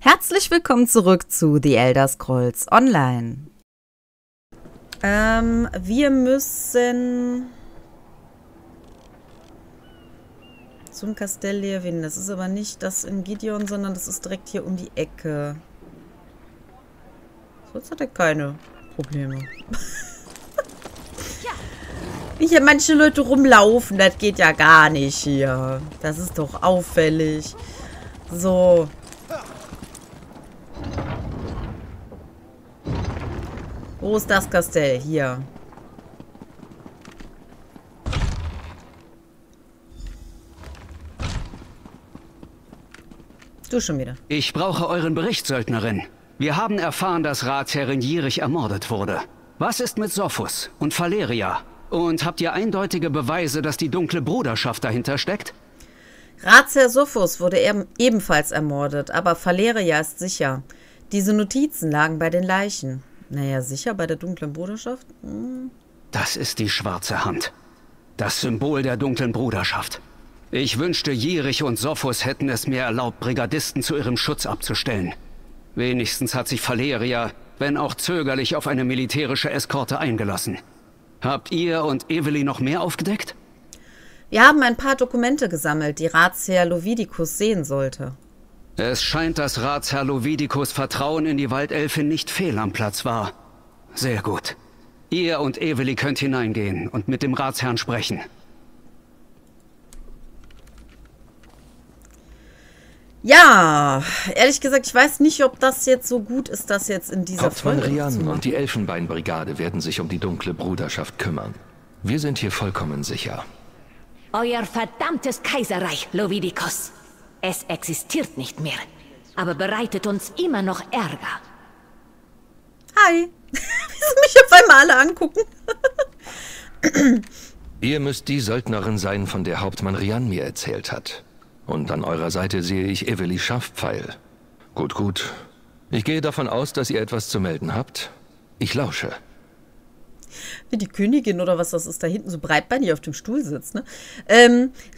Herzlich willkommen zurück zu The Elder Scrolls Online. Wir müssen zum Kastell Leyawiin. Das ist aber nicht das in Gideon, sondern das ist direkt hier um die Ecke. Sonst hat er keine Probleme. Hier manche Leute rumlaufen, das geht ja gar nicht hier. Das ist doch auffällig. So. Wo ist das Kastell? Hier. Du schon wieder. Ich brauche euren Bericht, Söldnerin. Wir haben erfahren, dass Ratsherrin Jirich ermordet wurde. Was ist mit Sophus und Valeria? Und habt ihr eindeutige Beweise, dass die dunkle Bruderschaft dahinter steckt? Ratsherr Sophus wurde ebenfalls ermordet, aber Valeria ist sicher. Diese Notizen lagen bei den Leichen. Naja, sicher bei der dunklen Bruderschaft? Hm. Das ist die schwarze Hand. Das Symbol der dunklen Bruderschaft. Ich wünschte, Jirich und Sophus hätten es mir erlaubt, Brigadisten zu ihrem Schutz abzustellen. Wenigstens hat sich Valeria, wenn auch zögerlich, auf eine militärische Eskorte eingelassen. Habt ihr und Eveli noch mehr aufgedeckt? Wir haben ein paar Dokumente gesammelt, die Ratsherr Lovidicus sehen sollte. Es scheint, dass Ratsherr Lovidicus' Vertrauen in die Waldelfin nicht fehl am Platz war. Sehr gut. Ihr und Eveli könnt hineingehen und mit dem Ratsherrn sprechen. Ja, ehrlich gesagt, ich weiß nicht, ob das jetzt so gut ist, das jetzt in dieser Folge zu machen. Rian und die Elfenbeinbrigade werden sich um die dunkle Bruderschaft kümmern. Wir sind hier vollkommen sicher. Euer verdammtes Kaiserreich, Lovidicus. Es existiert nicht mehr, aber bereitet uns immer noch Ärger. Hi. Wie sie mich auf einmal alle angucken. Ihr müsst die Söldnerin sein, von der Hauptmann Rian mir erzählt hat. Und an eurer Seite sehe ich Eveli Scharfpfeil. Gut, gut. Ich gehe davon aus, dass ihr etwas zu melden habt. Ich lausche. Wie die Königin oder was das ist, da hinten so breitbeinig auf dem Stuhl sitzt, ne?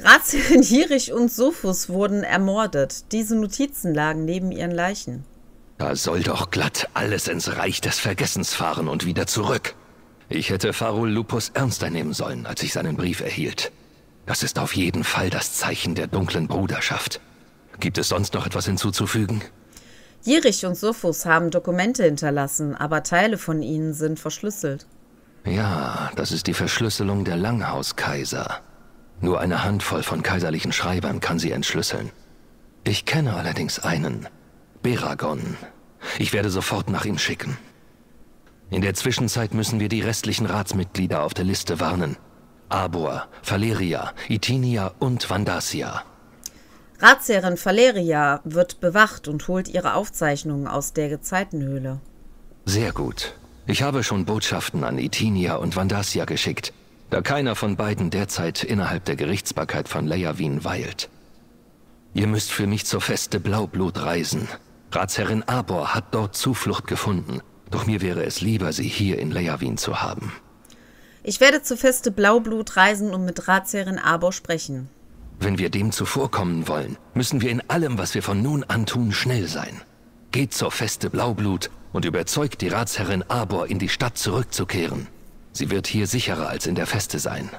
Ratsherrin Jirich und Sophus wurden ermordet. Diese Notizen lagen neben ihren Leichen. Da soll doch glatt alles ins Reich des Vergessens fahren und wieder zurück. Ich hätte Pharo Lupus ernster nehmen sollen, als ich seinen Brief erhielt. Das ist auf jeden Fall das Zeichen der dunklen Bruderschaft. Gibt es sonst noch etwas hinzuzufügen? Jirich und Sophus haben Dokumente hinterlassen, aber Teile von ihnen sind verschlüsselt. Ja, das ist die Verschlüsselung der Langhauskaiser. Nur eine Handvoll von kaiserlichen Schreibern kann sie entschlüsseln. Ich kenne allerdings einen, Beragon. Ich werde sofort nach ihm schicken. In der Zwischenzeit müssen wir die restlichen Ratsmitglieder auf der Liste warnen. Arbor, Valeria, Itinia und Vandasia. Ratsherrin Valeria wird bewacht und holt ihre Aufzeichnungen aus der Gezeitenhöhle. Sehr gut. Ich habe schon Botschaften an Itinia und Vandasia geschickt, da keiner von beiden derzeit innerhalb der Gerichtsbarkeit von Leyawiin weilt. Ihr müsst für mich zur Feste Blaublut reisen. Ratsherrin Arbor hat dort Zuflucht gefunden, doch mir wäre es lieber, sie hier in Leyawiin zu haben. Ich werde zur Feste Blaublut reisen und mit Ratsherrin Arbor sprechen. Wenn wir dem zuvorkommen wollen, müssen wir in allem, was wir von nun an tun, schnell sein. Geht zur Feste Blaublut und überzeugt die Ratsherrin Arbor, in die Stadt zurückzukehren. Sie wird hier sicherer als in der Feste sein.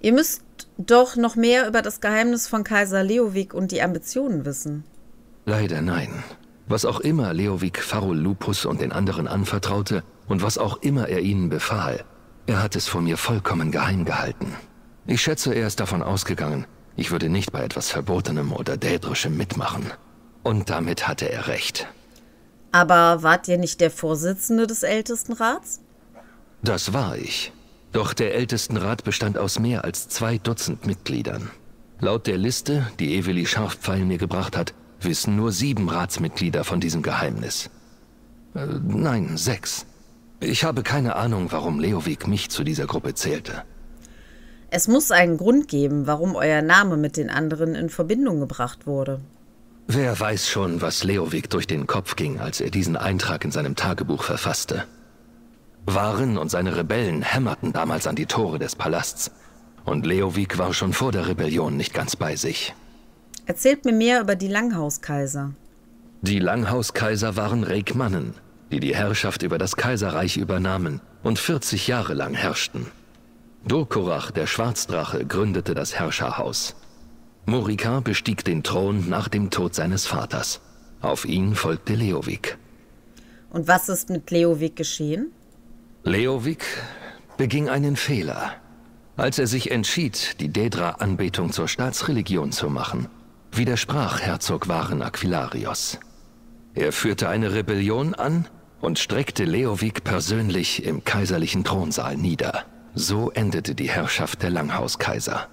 Ihr müsst doch noch mehr über das Geheimnis von Kaiser Leovic und die Ambitionen wissen. Leider nein. Was auch immer Leovic Pharo Lupus und den anderen anvertraute und was auch immer er ihnen befahl, er hat es vor mir vollkommen geheim gehalten. Ich schätze, er ist davon ausgegangen, ich würde nicht bei etwas Verbotenem oder Dädrischem mitmachen. Und damit hatte er recht. Aber wart ihr nicht der Vorsitzende des Ältestenrats? Das war ich. Doch der Ältestenrat bestand aus mehr als 2 Dutzend Mitgliedern. Laut der Liste, die Eveli Scharfpfeil mir gebracht hat, wissen nur 7 Ratsmitglieder von diesem Geheimnis. Nein, 6. Ich habe keine Ahnung, warum Leovic mich zu dieser Gruppe zählte. Es muss einen Grund geben, warum euer Name mit den anderen in Verbindung gebracht wurde. Wer weiß schon, was Leovic durch den Kopf ging, als er diesen Eintrag in seinem Tagebuch verfasste. Varen und seine Rebellen hämmerten damals an die Tore des Palasts. Und Leovic war schon vor der Rebellion nicht ganz bei sich. Erzählt mir mehr über die Langhauskaiser. Die Langhauskaiser waren Regmannen, die die Herrschaft über das Kaiserreich übernahmen und 40 Jahre lang herrschten. Dorkorach, der Schwarzdrache, gründete das Herrscherhaus. Morika bestieg den Thron nach dem Tod seines Vaters. Auf ihn folgte Leovic. Und was ist mit Leovic geschehen? Leovic beging einen Fehler, als er sich entschied, die Daedra-Anbetung zur Staatsreligion zu machen. Widersprach Herzog Varen Aquilarios. Er führte eine Rebellion an und streckte Leovic persönlich im kaiserlichen Thronsaal nieder. So endete die Herrschaft der Langhauskaiser.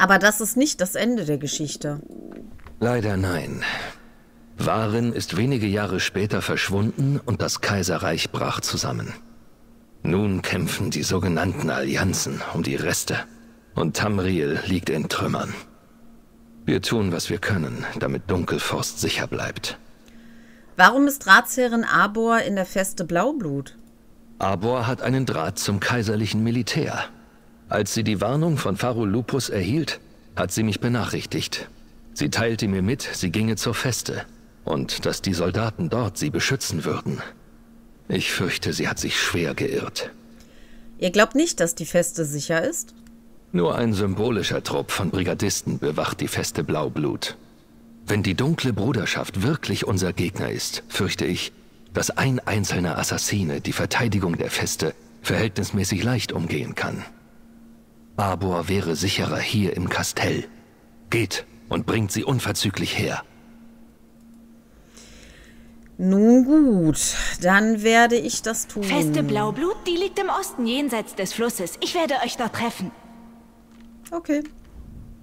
Aber das ist nicht das Ende der Geschichte. Leider nein. Varen ist wenige Jahre später verschwunden und das Kaiserreich brach zusammen. Nun kämpfen die sogenannten Allianzen um die Reste und Tamriel liegt in Trümmern. Wir tun, was wir können, damit Dunkelforst sicher bleibt. Warum ist Ratsherrin Arbor in der Feste Blaublut? Arbor hat einen Draht zum kaiserlichen Militär. Als sie die Warnung von Pharo Lupus erhielt, hat sie mich benachrichtigt. Sie teilte mir mit, sie ginge zur Feste und dass die Soldaten dort sie beschützen würden. Ich fürchte, sie hat sich schwer geirrt. Ihr glaubt nicht, dass die Feste sicher ist? Nur ein symbolischer Trupp von Brigadisten bewacht die Feste Blaublut. Wenn die Dunkle Bruderschaft wirklich unser Gegner ist, fürchte ich, dass ein einzelner Assassine die Verteidigung der Feste verhältnismäßig leicht umgehen kann. Arbor wäre sicherer hier im Kastell. Geht und bringt sie unverzüglich her. Nun gut, dann werde ich das tun. Feste Blaublut, die liegt im Osten jenseits des Flusses. Ich werde euch dort treffen. Okay.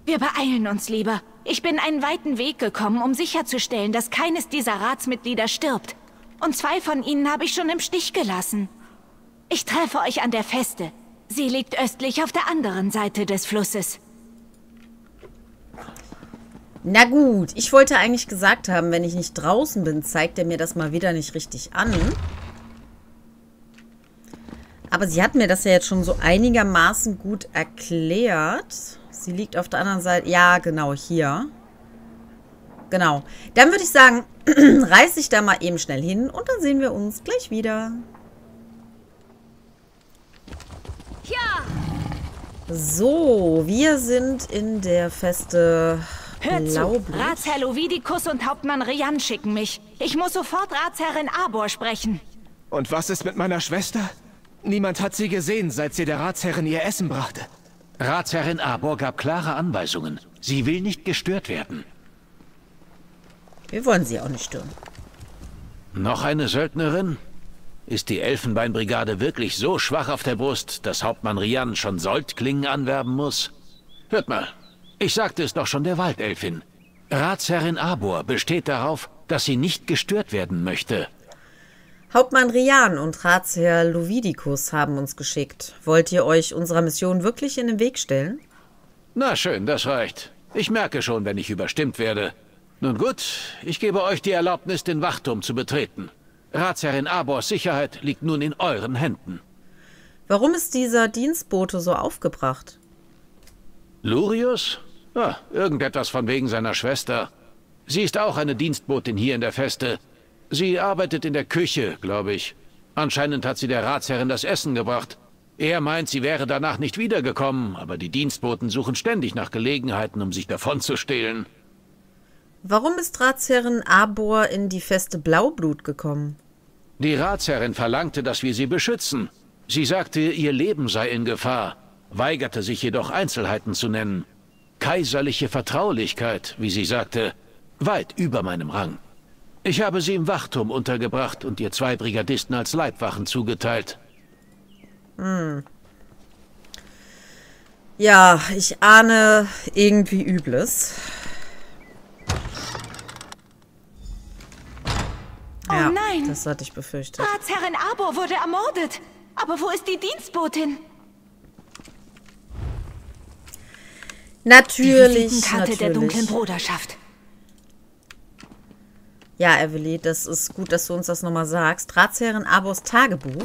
Wir beeilen uns lieber. Ich bin einen weiten Weg gekommen, um sicherzustellen, dass keines dieser Ratsmitglieder stirbt. Und zwei von ihnen habe ich schon im Stich gelassen. Ich treffe euch an der Feste. Sie liegt östlich auf der anderen Seite des Flusses. Na gut, ich wollte eigentlich gesagt haben, wenn ich nicht draußen bin, zeigt er mir das mal wieder nicht richtig an. Aber sie hat mir das ja jetzt schon so einigermaßen gut erklärt. Sie liegt auf der anderen Seite. Ja, genau, hier. Genau. Dann würde ich sagen, reiß ich da mal eben schnell hin und dann sehen wir uns gleich wieder. Ja. So, wir sind in der Feste Blaublut. Ratsherr Lovidicus und Hauptmann Rian schicken mich. Ich muss sofort Ratsherrin Arbor sprechen. Und was ist mit meiner Schwester? Niemand hat sie gesehen, seit sie der Ratsherrin ihr Essen brachte. Ratsherrin Arbor gab klare Anweisungen. Sie will nicht gestört werden. Wir wollen sie auch nicht stören. Noch eine Söldnerin? Ist die Elfenbeinbrigade wirklich so schwach auf der Brust, dass Hauptmann Rian schon Soldklingen anwerben muss? Hört mal, ich sagte es doch schon der Waldelfin. Ratsherrin Arbor besteht darauf, dass sie nicht gestört werden möchte. Hauptmann Rian und Ratsherr Lovidicus haben uns geschickt. Wollt ihr euch unserer Mission wirklich in den Weg stellen? Na schön, das reicht. Ich merke schon, wenn ich überstimmt werde. Nun gut, ich gebe euch die Erlaubnis, den Wachturm zu betreten. Ratsherrin Arbors Sicherheit liegt nun in euren Händen. Warum ist dieser Dienstbote so aufgebracht? Lurius? Ah, irgendetwas von wegen seiner Schwester. Sie ist auch eine Dienstbotin hier in der Feste. Sie arbeitet in der Küche, glaube ich. Anscheinend hat sie der Ratsherrin das Essen gebracht. Er meint, sie wäre danach nicht wiedergekommen, aber die Dienstboten suchen ständig nach Gelegenheiten, um sich davon zu stehlen. Warum ist Ratsherrin Arbor in die Feste Blaublut gekommen? Die Ratsherrin verlangte, dass wir sie beschützen. Sie sagte, ihr Leben sei in Gefahr, weigerte sich jedoch Einzelheiten zu nennen. Kaiserliche Vertraulichkeit, wie sie sagte, weit über meinem Rang. Ich habe sie im Wachturm untergebracht und ihr zwei Brigadisten als Leibwachen zugeteilt. Hm. Ja, ich ahne irgendwie Übles. Oh ja, nein! Das hatte ich befürchtet. Ratsherrin Arbor wurde ermordet. Aber wo ist die Dienstbotin? Natürlich, die Visitenkarte der Dunklen Bruderschaft. Ja, Eveli, das ist gut, dass du uns das nochmal sagst. Ratsherrin Arbors Tagebuch.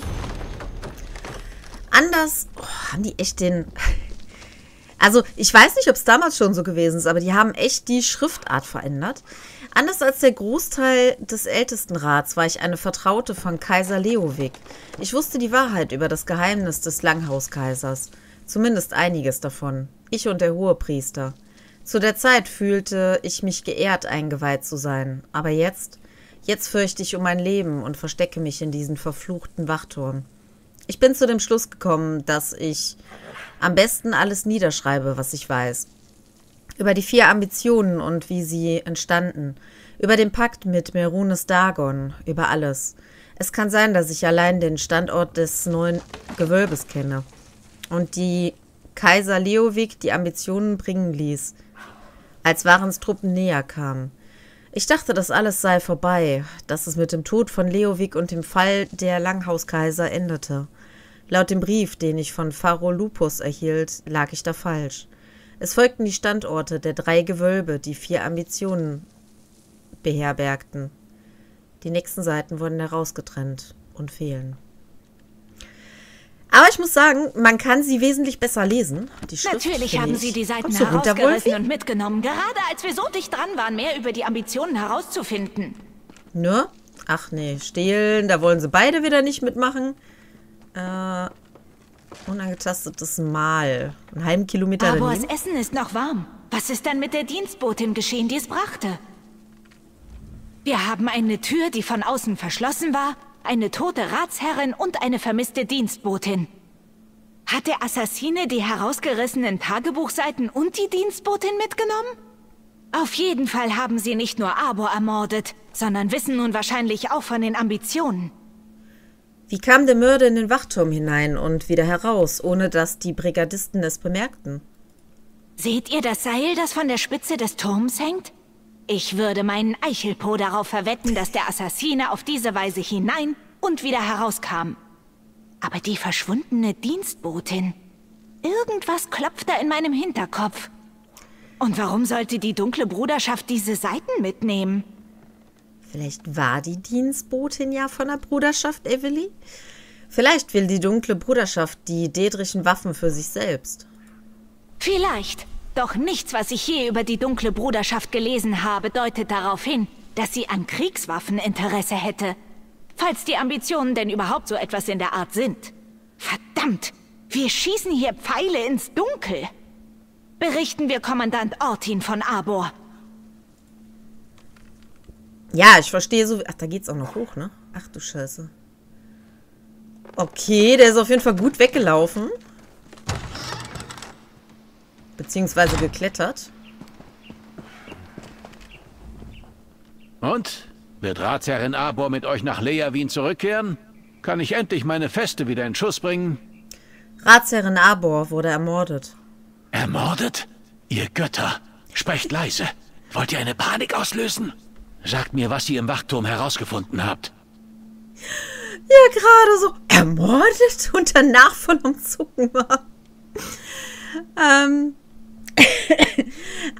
Anders... Oh, haben die echt den... Also ich weiß nicht, ob es damals schon so gewesen ist, aber die haben echt die Schriftart verändert. Anders als der Großteil des Ältestenrats war ich eine Vertraute von Kaiser Leovic. Ich wusste die Wahrheit über das Geheimnis des Langhauskaisers. Zumindest einiges davon. Ich und der Hohepriester. Zu der Zeit fühlte ich mich geehrt, eingeweiht zu sein. Aber jetzt? Jetzt fürchte ich um mein Leben und verstecke mich in diesen verfluchten Wachturm. Ich bin zu dem Schluss gekommen, dass ich am besten alles niederschreibe, was ich weiß. Über die 4 Ambitionen und wie sie entstanden. Über den Pakt mit Merunes Dagon. Über alles. Es kann sein, dass ich allein den Standort des neuen Gewölbes kenne. Und die Kaiser Leovic die Ambitionen bringen ließ, als Varens Truppen näher kamen. Ich dachte, das alles sei vorbei, dass es mit dem Tod von Leovic und dem Fall der Langhauskaiser endete. Laut dem Brief, den ich von Pharo Lupus erhielt, lag ich da falsch. Es folgten die Standorte der 3 Gewölbe, die 4 Ambitionen beherbergten. Die nächsten Seiten wurden herausgetrennt und fehlen. Aber ich muss sagen, man kann sie wesentlich besser lesen. Die Schrift, natürlich haben sie die Seiten herausgerissen und mitgenommen, gerade als wir so dicht dran waren, mehr über die Ambitionen herauszufinden. Ne? Ach nee, stehlen, da wollen sie beide wieder nicht mitmachen. Unangetastetes Mahl. Einen halben Kilometer daneben. Aber das Essen ist noch warm. Was ist denn mit der Dienstbotin geschehen, die es brachte? Wir haben eine Tür, die von außen verschlossen war, eine tote Ratsherrin und eine vermisste Dienstbotin. Hat der Assassine die herausgerissenen Tagebuchseiten und die Dienstbotin mitgenommen? Auf jeden Fall haben sie nicht nur Arbor ermordet, sondern wissen nun wahrscheinlich auch von den Ambitionen. Wie kam der Mörder in den Wachturm hinein und wieder heraus, ohne dass die Brigadisten es bemerkten? Seht ihr das Seil, das von der Spitze des Turms hängt? Ich würde meinen Eichelpo darauf verwetten, dass der Assassine auf diese Weise hinein und wieder herauskam. Aber die verschwundene Dienstbotin. Irgendwas klopft da in meinem Hinterkopf. Und warum sollte die Dunkle Bruderschaft diese Seiten mitnehmen? Vielleicht war die Dienstbotin ja von der Bruderschaft, Eveli? Vielleicht will die Dunkle Bruderschaft die dedrischen Waffen für sich selbst. Vielleicht. Doch nichts, was ich je über die Dunkle Bruderschaft gelesen habe, deutet darauf hin, dass sie an Kriegswaffen Interesse hätte. Falls die Ambitionen denn überhaupt so etwas in der Art sind. Verdammt! Wir schießen hier Pfeile ins Dunkel! Berichten wir Kommandant Ortin von Arbor. Ja, ich verstehe so... Ach, da geht's auch noch hoch, ne? Ach du Scheiße. Okay, der ist auf jeden Fall gut weggelaufen. Beziehungsweise geklettert. Und? Wird Ratsherrin Arbor mit euch nach Leyawiin zurückkehren? Kann ich endlich meine Feste wieder in Schuss bringen? Ratsherrin Arbor wurde ermordet. Ermordet? Ihr Götter, sprecht leise. Wollt ihr eine Panik auslösen? Sagt mir, was ihr im Wachturm herausgefunden habt. Ja, gerade so ermordet und danach voll am Zucken war.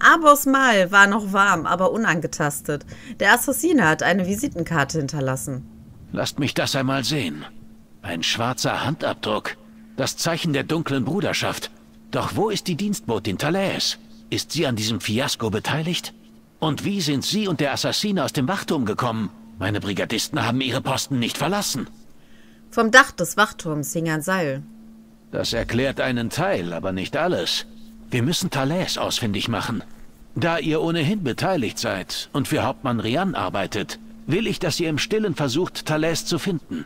Arbors Mahl war noch warm, aber unangetastet. Der Assassine hat eine Visitenkarte hinterlassen. Lasst mich das einmal sehen. Ein schwarzer Handabdruck. Das Zeichen der Dunklen Bruderschaft. Doch wo ist die Dienstbotin Thales? Ist sie an diesem Fiasko beteiligt? Und wie sind sie und der Assassine aus dem Wachturm gekommen? Meine Brigadisten haben ihre Posten nicht verlassen. Vom Dach des Wachturms hing ein Seil. Das erklärt einen Teil, aber nicht alles. Wir müssen Thales ausfindig machen. Da ihr ohnehin beteiligt seid und für Hauptmann Rian arbeitet, will ich, dass ihr im Stillen versucht, Thales zu finden.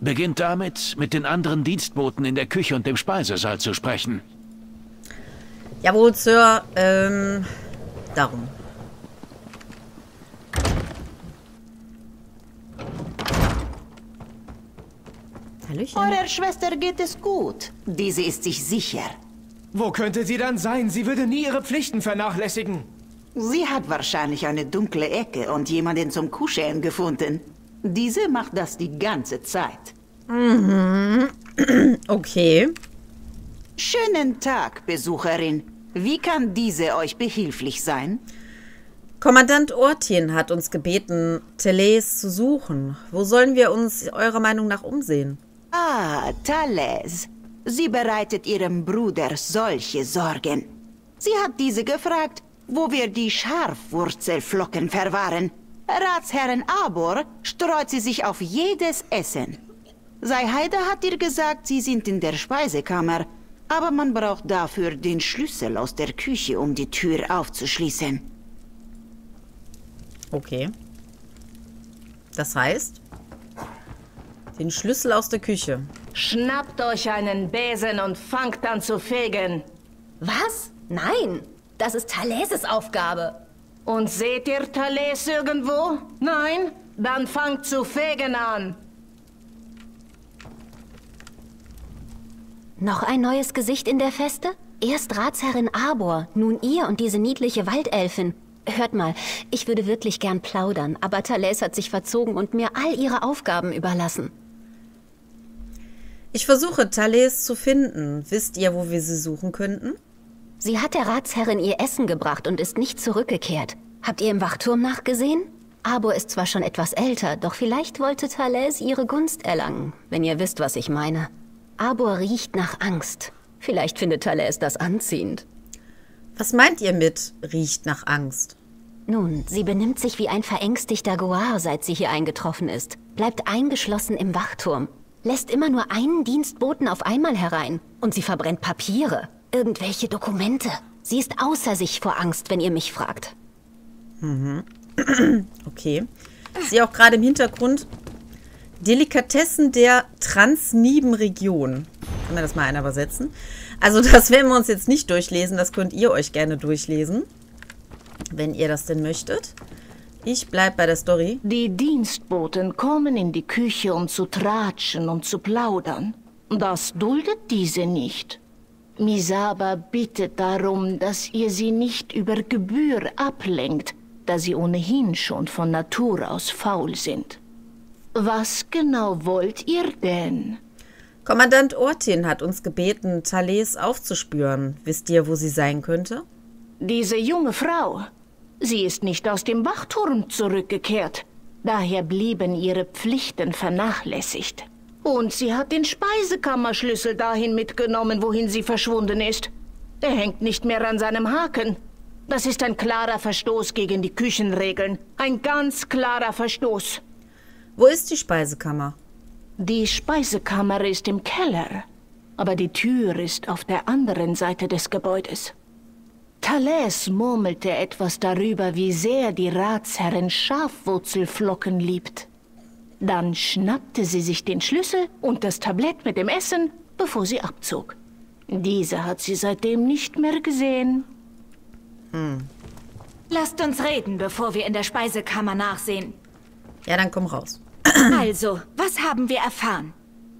Beginnt damit, mit den anderen Dienstboten in der Küche und dem Speisesaal zu sprechen. Jawohl, Sir. Darum. Hallöchen. Eurer Schwester geht es gut. Diese ist sich sicher. Wo könnte sie dann sein? Sie würde nie ihre Pflichten vernachlässigen. Sie hat wahrscheinlich eine dunkle Ecke und jemanden zum Kuscheln gefunden. Diese macht das die ganze Zeit. Mhm. Okay. Schönen Tag, Besucherin. Wie kann diese euch behilflich sein? Kommandant Ortin hat uns gebeten, Thales zu suchen. Wo sollen wir uns eurer Meinung nach umsehen? Ah, Thales. Sie bereitet ihrem Bruder solche Sorgen. Sie hat diese gefragt, wo wir die Scharfwurzelflocken verwahren. Ratsherrin Arbor streut sie sich auf jedes Essen. Sei Heide hat ihr gesagt, sie sind in der Speisekammer, aber man braucht dafür den Schlüssel aus der Küche, um die Tür aufzuschließen. Okay. Das heißt, den Schlüssel aus der Küche. Schnappt euch einen Besen und fangt an zu fegen. Was? Nein, das ist Thales' Aufgabe. Und seht ihr Thales irgendwo? Nein? Dann fangt zu fegen an. Noch ein neues Gesicht in der Feste? Erst Ratsherrin Arbor, nun ihr und diese niedliche Waldelfin. Hört mal, ich würde wirklich gern plaudern, aber Thales hat sich verzogen und mir all ihre Aufgaben überlassen. Ich versuche, Thales zu finden. Wisst ihr, wo wir sie suchen könnten? Sie hat der Ratsherrin ihr Essen gebracht und ist nicht zurückgekehrt. Habt ihr im Wachturm nachgesehen? Arbor ist zwar schon etwas älter, doch vielleicht wollte Thales ihre Gunst erlangen, wenn ihr wisst, was ich meine. Arbor riecht nach Angst. Vielleicht findet Thales das anziehend. Was meint ihr mit riecht nach Angst? Nun, sie benimmt sich wie ein verängstigter Goar, seit sie hier eingetroffen ist. Bleibt eingeschlossen im Wachturm. Lässt immer nur einen Dienstboten auf einmal herein. Und sie verbrennt Papiere. Irgendwelche Dokumente. Sie ist außer sich vor Angst, wenn ihr mich fragt. Mhm. Okay. Ich sehe auch gerade im Hintergrund Delikatessen der Transniben-Region. Kann mir das mal einer übersetzen? Also das werden wir uns jetzt nicht durchlesen. Das könnt ihr euch gerne durchlesen, wenn ihr das denn möchtet. Ich bleibe bei der Story. Die Dienstboten kommen in die Küche, um zu tratschen und zu plaudern. Das duldet diese nicht. Misaba bittet darum, dass ihr sie nicht über Gebühr ablenkt, da sie ohnehin schon von Natur aus faul sind. Was genau wollt ihr denn? Kommandant Ortin hat uns gebeten, Thales aufzuspüren. Wisst ihr, wo sie sein könnte? Diese junge Frau. Sie ist nicht aus dem Wachturm zurückgekehrt. Daher blieben ihre Pflichten vernachlässigt. Und sie hat den Speisekammerschlüssel dahin mitgenommen, wohin sie verschwunden ist. Er hängt nicht mehr an seinem Haken. Das ist ein klarer Verstoß gegen die Küchenregeln. Ein ganz klarer Verstoß. Wo ist die Speisekammer? Die Speisekammer ist im Keller. Aber die Tür ist auf der anderen Seite des Gebäudes. Thales murmelte etwas darüber, wie sehr die Ratsherrin Scharfwurzelflocken liebt. Dann schnappte sie sich den Schlüssel und das Tablett mit dem Essen, bevor sie abzog. Diese hat sie seitdem nicht mehr gesehen. Hm. Lasst uns reden, bevor wir in der Speisekammer nachsehen. Ja, dann komm raus. Also, was haben wir erfahren?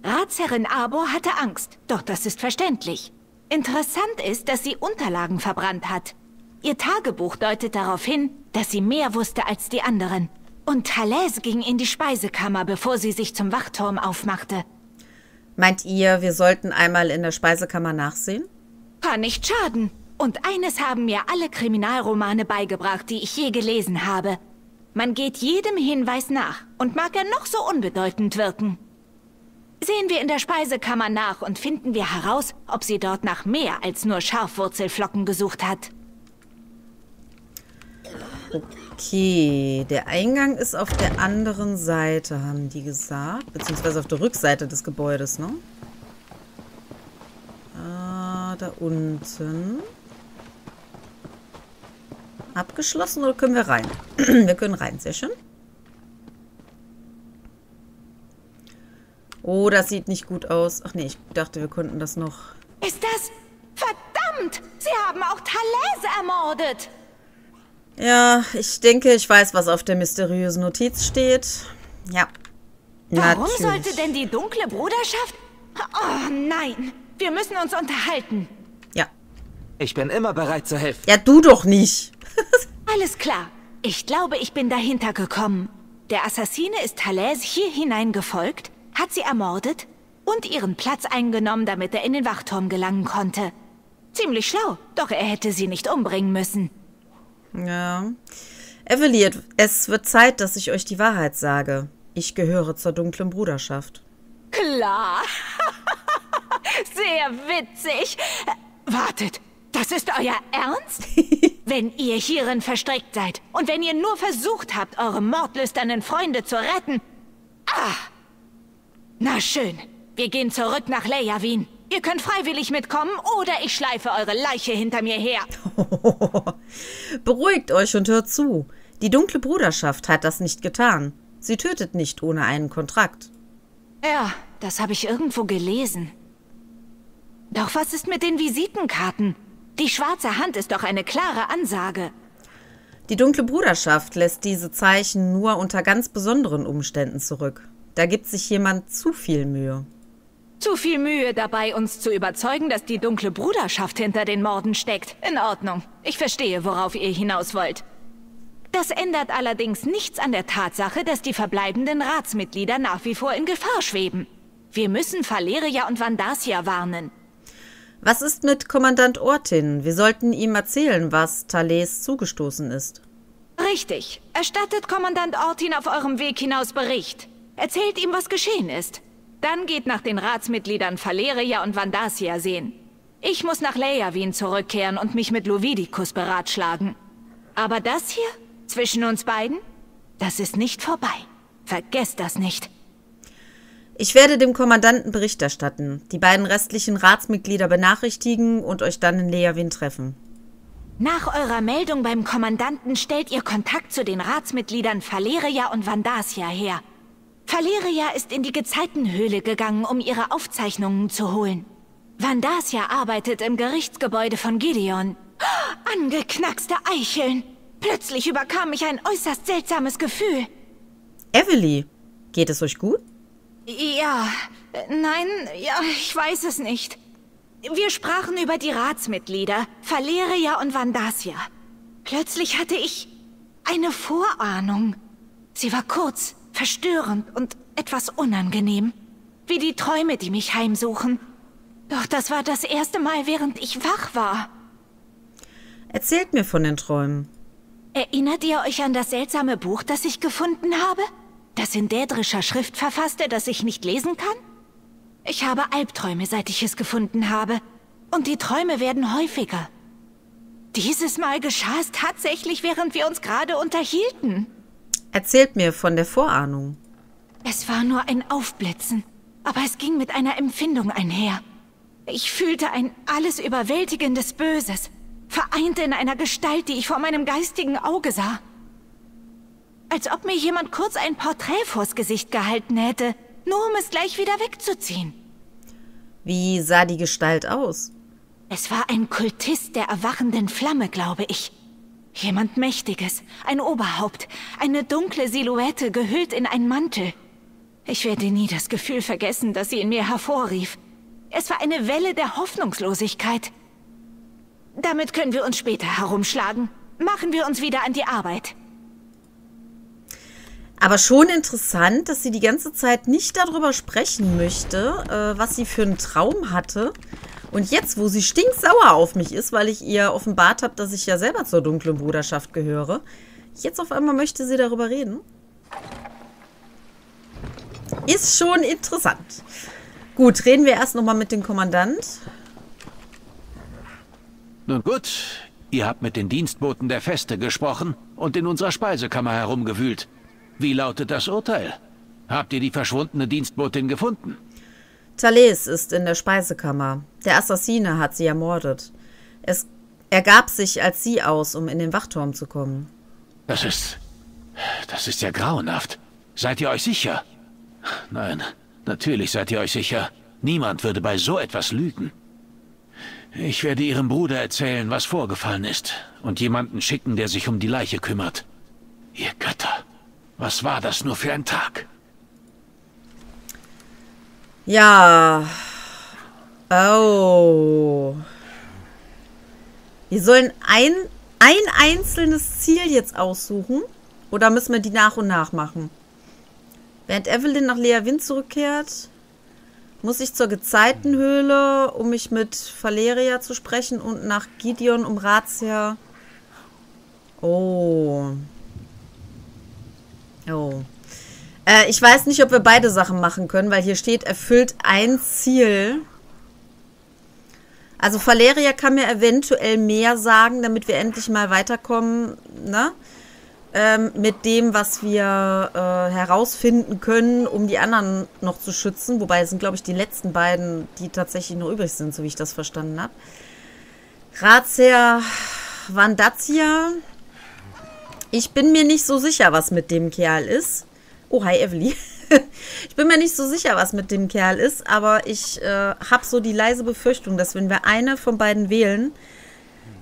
Ratsherrin Arbor hatte Angst, doch das ist verständlich. Interessant ist, dass sie Unterlagen verbrannt hat. Ihr Tagebuch deutet darauf hin, dass sie mehr wusste als die anderen. Und Thales ging in die Speisekammer, bevor sie sich zum Wachturm aufmachte. Meint ihr, wir sollten einmal in der Speisekammer nachsehen? Kann nicht schaden. Und eines haben mir alle Kriminalromane beigebracht, die ich je gelesen habe. Man geht jedem Hinweis nach und mag er noch so unbedeutend wirken. Sehen wir in der Speisekammer nach und finden wir heraus, ob sie dort nach mehr als nur Scharfwurzelflocken gesucht hat. Okay, der Eingang ist auf der anderen Seite, haben die gesagt. Beziehungsweise auf der Rückseite des Gebäudes, ne? Ah, da unten. Abgeschlossen oder können wir rein? Wir können rein, sehr schön. Oh, das sieht nicht gut aus. Ach nee, ich dachte, wir konnten das noch... Ist das... Verdammt! Sie haben auch Thales ermordet! Ja, ich denke, ich weiß, was auf der mysteriösen Notiz steht. Ja. Warum sollte denn die Dunkle Bruderschaft... Oh nein, wir müssen uns unterhalten. Ja. Ich bin immer bereit zu helfen. Ja, du doch nicht. Alles klar. Ich glaube, ich bin dahinter gekommen. Der Assassine ist Thales hier hinein gefolgt, hat sie ermordet und ihren Platz eingenommen, damit er in den Wachturm gelangen konnte. Ziemlich schlau, doch er hätte sie nicht umbringen müssen. Ja. Eveli, es wird Zeit, dass ich euch die Wahrheit sage. Ich gehöre zur Dunklen Bruderschaft. Klar. Sehr witzig. Wartet, das ist euer Ernst? Wenn ihr hierin verstrickt seid und wenn ihr nur versucht habt, eure mordlüsternen Freunde zu retten... Ah! Na schön, wir gehen zurück nach Leyawiin. Ihr könnt freiwillig mitkommen oder ich schleife eure Leiche hinter mir her. Beruhigt euch und hört zu. Die Dunkle Bruderschaft hat das nicht getan. Sie tötet nicht ohne einen Kontrakt. Ja, das habe ich irgendwo gelesen. Doch was ist mit den Visitenkarten? Die schwarze Hand ist doch eine klare Ansage. Die Dunkle Bruderschaft lässt diese Zeichen nur unter ganz besonderen Umständen zurück. Da gibt sich jemand zu viel Mühe. Zu viel Mühe dabei, uns zu überzeugen, dass die Dunkle Bruderschaft hinter den Morden steckt. In Ordnung. Ich verstehe, worauf ihr hinaus wollt. Das ändert allerdings nichts an der Tatsache, dass die verbleibenden Ratsmitglieder nach wie vor in Gefahr schweben. Wir müssen Valeria und Vandasia warnen. Was ist mit Kommandant Ortin? Wir sollten ihm erzählen, was Thales zugestoßen ist. Richtig. Erstattet Kommandant Ortin auf eurem Weg hinaus Bericht. Erzählt ihm, was geschehen ist. Dann geht nach den Ratsmitgliedern Valeria und Vandasia sehen. Ich muss nach Leyawiin zurückkehren und mich mit Lovidicus beratschlagen. Aber das hier... zwischen uns beiden? Das ist nicht vorbei. Vergesst das nicht. Ich werde dem Kommandanten Bericht erstatten, die beiden restlichen Ratsmitglieder benachrichtigen und euch dann in Leyawiin treffen. Nach eurer Meldung beim Kommandanten stellt ihr Kontakt zu den Ratsmitgliedern Valeria und Vandasia her. Valeria ist in die Gezeitenhöhle gegangen, um ihre Aufzeichnungen zu holen. Vandasia arbeitet im Gerichtsgebäude von Gideon. Oh, angeknackste Eicheln! Plötzlich überkam mich ein äußerst seltsames Gefühl. Eveli, geht es euch gut? Ja, nein, ja, ich weiß es nicht. Wir sprachen über die Ratsmitglieder, Valeria und Vandasia. Plötzlich hatte ich eine Vorahnung. Sie war kurz, verstörend und etwas unangenehm. Wie die Träume, die mich heimsuchen. Doch das war das erste Mal, während ich wach war. Erzählt mir von den Träumen. Erinnert ihr euch an das seltsame Buch, das ich gefunden habe? Das in dädrischer Schrift verfasste, das ich nicht lesen kann? Ich habe Albträume, seit ich es gefunden habe. Und die Träume werden häufiger. Dieses Mal geschah es tatsächlich, während wir uns gerade unterhielten. Erzählt mir von der Vorahnung. Es war nur ein Aufblitzen, aber es ging mit einer Empfindung einher. Ich fühlte ein alles überwältigendes Böses. Vereint in einer Gestalt, die ich vor meinem geistigen Auge sah. Als ob mir jemand kurz ein Porträt vors Gesicht gehalten hätte, nur um es gleich wieder wegzuziehen. Wie sah die Gestalt aus? Es war ein Kultist der erwachenden Flamme, glaube ich. Jemand Mächtiges, ein Oberhaupt, eine dunkle Silhouette gehüllt in einen Mantel. Ich werde nie das Gefühl vergessen, das sie in mir hervorrief. Es war eine Welle der Hoffnungslosigkeit. Damit können wir uns später herumschlagen. Machen wir uns wieder an die Arbeit. Aber schon interessant, dass sie die ganze Zeit nicht darüber sprechen möchte, was sie für einen Traum hatte. Und jetzt, wo sie stinksauer auf mich ist, weil ich ihr offenbart habe, dass ich ja selber zur Dunklen Bruderschaft gehöre, jetzt auf einmal möchte sie darüber reden. Ist schon interessant. Gut, reden wir erst nochmal mit dem Kommandant. Nun gut, ihr habt mit den Dienstboten der Feste gesprochen und in unserer Speisekammer herumgewühlt. Wie lautet das Urteil? Habt ihr die verschwundene Dienstbotin gefunden? Thales ist in der Speisekammer. Der Assassine hat sie ermordet. Er gab sich als sie aus, um in den Wachturm zu kommen. Das ist ja grauenhaft. Seid ihr euch sicher? Nein, natürlich seid ihr euch sicher. Niemand würde bei so etwas lügen. Ich werde Ihrem Bruder erzählen, was vorgefallen ist. Und jemanden schicken, der sich um die Leiche kümmert. Ihr Götter, was war das nur für ein Tag? Ja. Oh. Wir sollen ein einzelnes Ziel jetzt aussuchen? Oder müssen wir die nach und nach machen? Während Evelyn nach Leyawiin zurückkehrt... muss ich zur Gezeitenhöhle, um mich mit Valeria zu sprechen und nach Gideon um Ratsherr. Oh. Oh. Ich weiß nicht, ob wir beide Sachen machen können, weil hier steht, erfüllt ein Ziel. Also Valeria kann mir eventuell mehr sagen, damit wir endlich mal weiterkommen, ne? Mit dem, was wir herausfinden können, um die anderen noch zu schützen. Wobei es sind, glaube ich, die letzten beiden, die tatsächlich noch übrig sind, so wie ich das verstanden habe. Ratsherr Vandasia. Ich bin mir nicht so sicher, was mit dem Kerl ist. Oh, hi, Eveli. Ich bin mir nicht so sicher, was mit dem Kerl ist, aber ich habe so die leise Befürchtung, dass wenn wir eine von beiden wählen,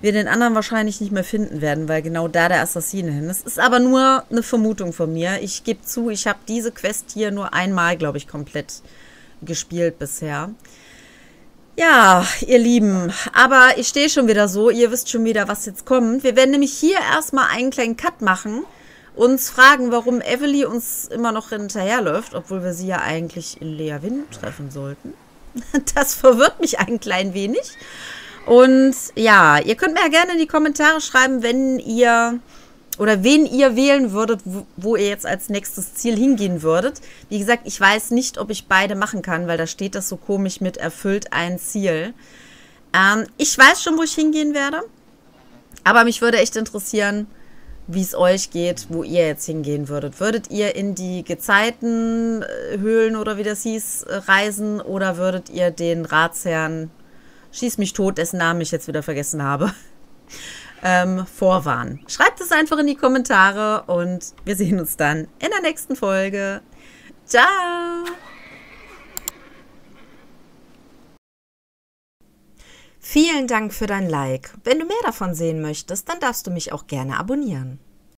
wir den anderen wahrscheinlich nicht mehr finden werden, weil genau da der Assassine hin ist. Ist aber nur eine Vermutung von mir. Ich gebe zu, ich habe diese Quest hier nur einmal, glaube ich, komplett gespielt bisher. Ja, ihr Lieben, aber ich stehe schon wieder so, ihr wisst schon wieder, was jetzt kommt. Wir werden nämlich hier erstmal einen kleinen Cut machen, uns fragen, warum Eveli uns immer noch hinterherläuft, obwohl wir sie ja eigentlich in Leyawiin treffen sollten. Das verwirrt mich ein klein wenig. Und ja, ihr könnt mir ja gerne in die Kommentare schreiben, wenn ihr oder wen ihr wählen würdet, wo ihr jetzt als nächstes Ziel hingehen würdet. Wie gesagt, ich weiß nicht, ob ich beide machen kann, weil da steht das so komisch mit erfüllt ein Ziel. Ich weiß schon, wo ich hingehen werde. Aber mich würde echt interessieren, wie es euch geht, wo ihr jetzt hingehen würdet. Würdet ihr in die Gezeitenhöhlen oder wie das hieß, reisen? Oder würdet ihr den Ratsherrn, schieß mich tot, dessen Namen ich jetzt wieder vergessen habe, vorwarnen. Schreibt es einfach in die Kommentare und wir sehen uns dann in der nächsten Folge. Ciao! Vielen Dank für dein Like. Wenn du mehr davon sehen möchtest, dann darfst du mich auch gerne abonnieren.